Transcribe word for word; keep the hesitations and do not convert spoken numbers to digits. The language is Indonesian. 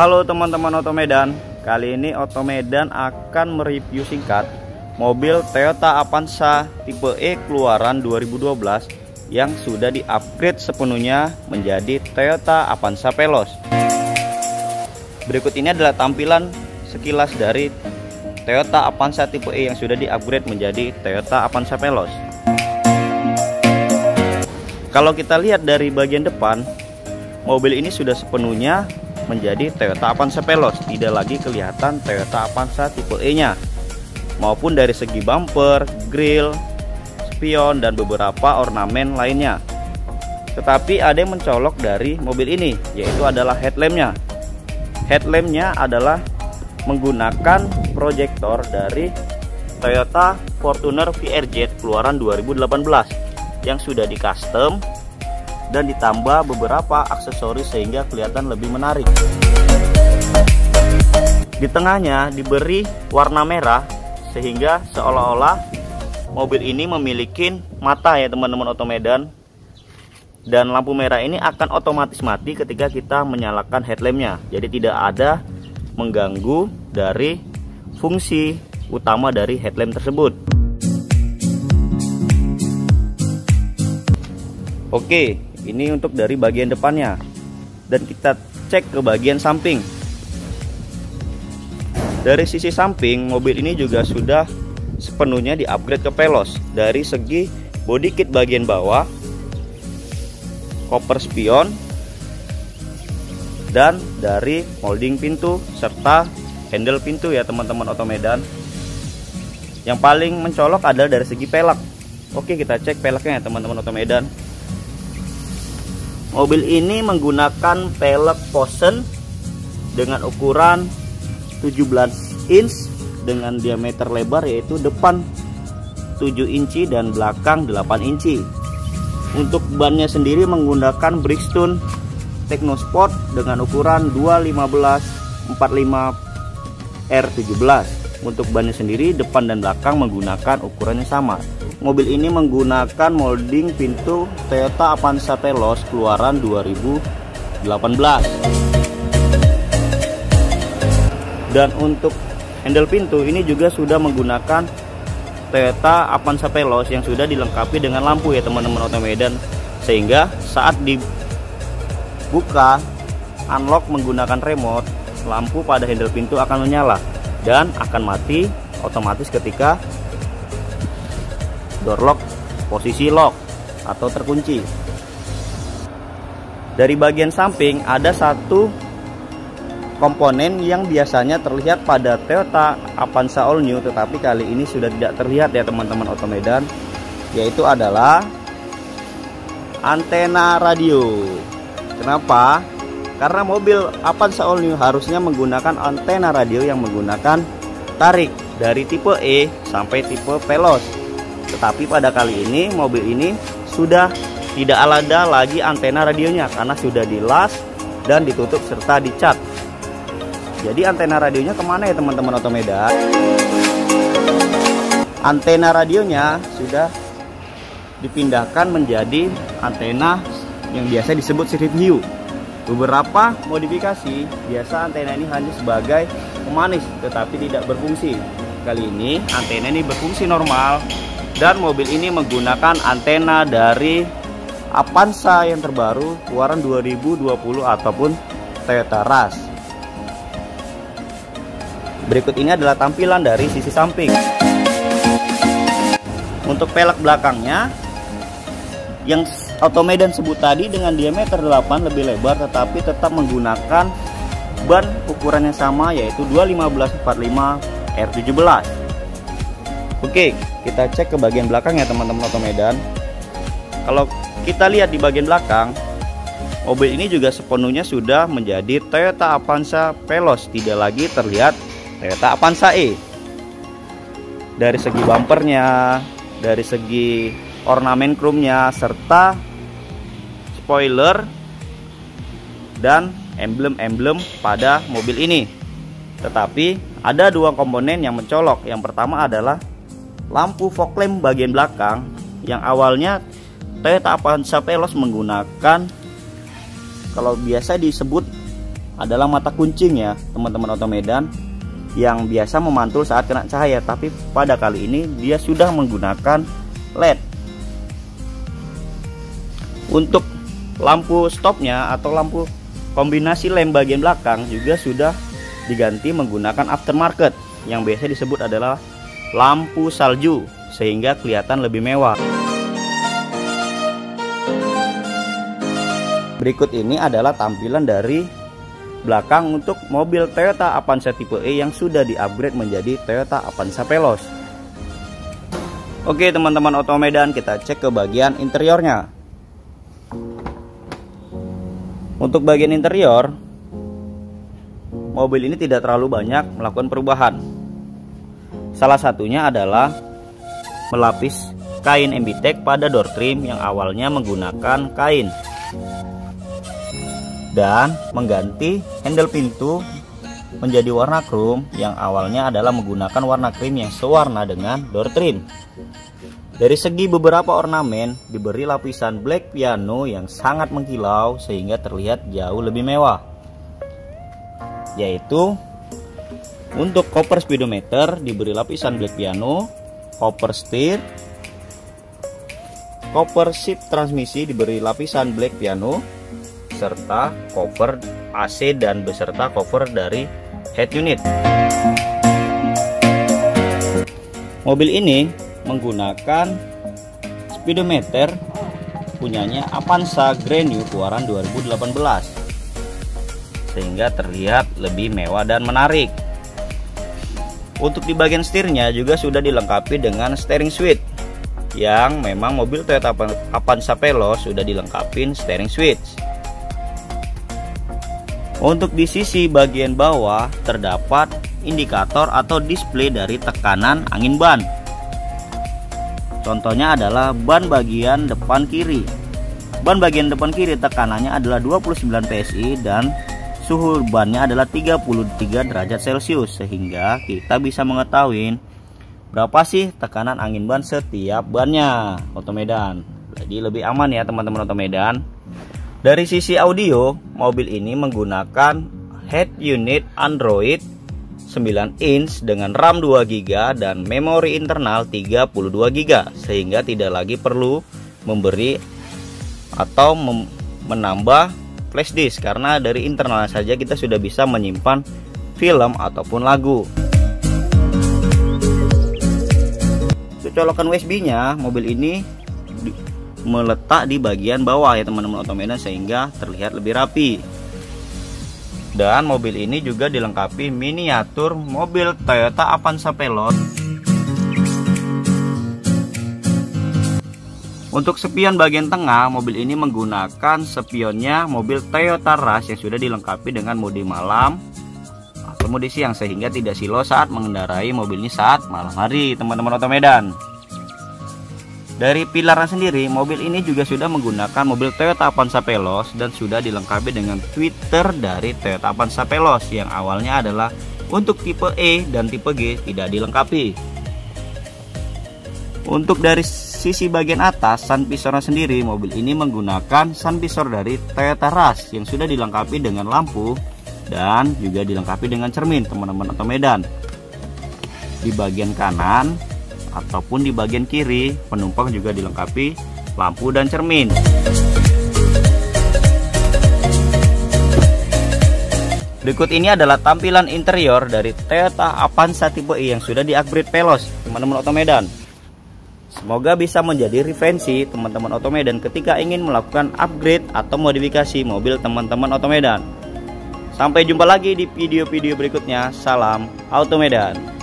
Halo teman-teman Auto Medan. Kali ini Auto Medan akan mereview singkat mobil Toyota Avanza tipe E keluaran dua ribu dua belas yang sudah di-upgrade sepenuhnya menjadi Toyota Avanza VELOZ. Berikut ini adalah tampilan sekilas dari Toyota Avanza tipe E yang sudah di-upgrade menjadi Toyota Avanza VELOZ. Kalau kita lihat dari bagian depan, mobil ini sudah sepenuhnya menjadi Toyota Avanza VELOZ, tidak lagi kelihatan Toyota Avanza tipe E nya, maupun dari segi bumper, grill, spion, dan beberapa ornamen lainnya. Tetapi ada yang mencolok dari mobil ini, yaitu adalah headlampnya. Headlampnya adalah menggunakan proyektor dari Toyota Fortuner V R Z keluaran dua ribu delapan belas yang sudah di custom dan ditambah beberapa aksesoris sehingga kelihatan lebih menarik. Di tengahnya diberi warna merah sehingga seolah-olah mobil ini memiliki mata, ya teman-teman Auto Medan. Dan lampu merah ini akan otomatis mati ketika kita menyalakan headlampnya, jadi tidak ada mengganggu dari fungsi utama dari headlamp tersebut. Oke, ini untuk dari bagian depannya. Dan kita cek ke bagian samping. Dari sisi samping, mobil ini juga sudah sepenuhnya di-upgrade ke VELOZ. Dari segi body kit bagian bawah, koper spion, dan dari molding pintu serta handle pintu, ya teman-teman Auto Medan. Yang paling mencolok adalah dari segi pelek. Oke, kita cek peleknya, ya teman-teman Auto Medan. Mobil ini menggunakan pelek Vossen dengan ukuran tujuh belas inch dengan diameter lebar yaitu depan tujuh inci dan belakang delapan inci. Untuk bannya sendiri menggunakan Bridgestone Techno Sport dengan ukuran dua lima belas empat puluh lima R tujuh belas. Untuk bannya sendiri depan dan belakang menggunakan ukurannya sama. Mobil ini menggunakan molding pintu Toyota Avanza VELOZ keluaran dua ribu delapan belas. Dan untuk handle pintu ini juga sudah menggunakan Toyota Avanza VELOZ yang sudah dilengkapi dengan lampu, ya teman-teman Auto Medan. Sehingga saat dibuka unlock menggunakan remote, lampu pada handle pintu akan menyala dan akan mati otomatis ketika door lock posisi lock atau terkunci. Dari bagian samping ada satu komponen yang biasanya terlihat pada Toyota Avanza All New, tetapi kali ini sudah tidak terlihat, ya teman-teman Auto Medan, yaitu adalah antena radio. Kenapa? Karena mobil Avanza All New harusnya menggunakan antena radio yang menggunakan tarik dari tipe E sampai tipe VELOZ. Tetapi pada kali ini mobil ini sudah tidak ada lagi antena radionya karena sudah dilas dan ditutup serta dicat. Jadi antena radionya kemana, ya teman-teman Auto Medan? Antena radionya sudah dipindahkan menjadi antena yang biasa disebut sirip hiu. Beberapa modifikasi biasa antena ini hanya sebagai pemanis tetapi tidak berfungsi. Kali ini antena ini berfungsi normal. Dan mobil ini menggunakan antena dari Avanza yang terbaru keluaran dua ribu dua puluh ataupun Toyota Rush. Berikut ini adalah tampilan dari sisi samping. Untuk pelek belakangnya yang Auto Medan sebut tadi dengan diameter delapan lebih lebar tetapi tetap menggunakan ban ukurannya sama yaitu dua lima belas empat puluh lima R tujuh belas. Oke, kita cek ke bagian belakang, ya teman-teman Auto Medan. Kalau kita lihat di bagian belakang, mobil ini juga sepenuhnya sudah menjadi Toyota Avanza VELOZ, tidak lagi terlihat Toyota Avanza E. Dari segi bumpernya, dari segi ornamen chrome-nya, serta spoiler dan emblem-emblem pada mobil ini. Tetapi ada dua komponen yang mencolok. Yang pertama adalah lampu fog lamp bagian belakang yang awalnya Toyota Avanza VELOZ menggunakan, kalau biasa disebut adalah mata kuncing ya teman-teman Auto Medan, yang biasa memantul saat kena cahaya, tapi pada kali ini dia sudah menggunakan L E D. Untuk lampu stopnya atau lampu kombinasi lem bagian belakang juga sudah diganti menggunakan aftermarket yang biasa disebut adalah lampu salju, sehingga kelihatan lebih mewah. Berikut ini adalah tampilan dari belakang untuk mobil Toyota Avanza tipe E yang sudah di-upgrade menjadi Toyota Avanza VELOZ. Oke teman-teman Auto Medan, kita cek ke bagian interiornya. Untuk bagian interior, mobil ini tidak terlalu banyak melakukan perubahan. Salah satunya adalah melapis kain MBTech pada door trim yang awalnya menggunakan kain, dan mengganti handle pintu menjadi warna chrome yang awalnya adalah menggunakan warna krim yang sewarna dengan door trim. Dari segi beberapa ornamen diberi lapisan black piano yang sangat mengkilau sehingga terlihat jauh lebih mewah. Yaitu untuk koper speedometer diberi lapisan black piano, koper setir, koper shift transmisi diberi lapisan black piano, serta cover A C dan beserta cover dari head unit. Mobil ini menggunakan speedometer punyanya Avanza Grand New keluaran dua ribu delapan belas, sehingga terlihat lebih mewah dan menarik. Untuk di bagian setirnya juga sudah dilengkapi dengan steering switch, yang memang mobil Toyota Avanza VELOZ sudah dilengkapi steering switch. Untuk di sisi bagian bawah terdapat indikator atau display dari tekanan angin ban. Contohnya adalah ban bagian depan kiri. Ban bagian depan kiri tekanannya adalah dua puluh sembilan P S I dan suhu bannya adalah tiga puluh tiga derajat Celcius, sehingga kita bisa mengetahui berapa sih tekanan angin ban setiap bannya Auto Medan. Jadi lebih aman ya teman-teman Auto Medan. Dari sisi audio, mobil ini menggunakan head unit Android sembilan inch dengan RAM dua giga dan memori internal tiga puluh dua giga, sehingga tidak lagi perlu memberi atau mem menambah flash disk, karena dari internal saja kita sudah bisa menyimpan film ataupun lagu. Untuk colokan U S B-nya, mobil ini meletak di bagian bawah ya teman-teman Auto Medan, sehingga terlihat lebih rapi. Dan mobil ini juga dilengkapi miniatur mobil Toyota Avanza VELOZ. Untuk spion bagian tengah, mobil ini menggunakan spionnya mobil Toyota Rush yang sudah dilengkapi dengan mode malam atau mode siang, sehingga tidak silau saat mengendarai mobil ini saat malam hari teman-teman Auto Medan. Dari pilarnya sendiri, mobil ini juga sudah menggunakan mobil Toyota Avanza VELOZ dan sudah dilengkapi dengan tweeter dari Toyota Avanza VELOZ yang awalnya adalah untuk tipe E dan tipe G tidak dilengkapi. Untuk dari sisi bagian atas, sun visornya sendiri, mobil ini menggunakan sun visor dari Toyota Rush yang sudah dilengkapi dengan lampu dan juga dilengkapi dengan cermin teman-teman Auto Medan. Di bagian kanan ataupun di bagian kiri, penumpang juga dilengkapi lampu dan cermin. Berikut ini adalah tampilan interior dari Toyota Avanza tipe E yang sudah di-upgrade VELOZ teman-teman Auto Medan. Semoga bisa menjadi referensi teman-teman Auto Medan ketika ingin melakukan upgrade atau modifikasi mobil teman-teman Auto Medan. Sampai jumpa lagi di video-video berikutnya. Salam Auto Medan.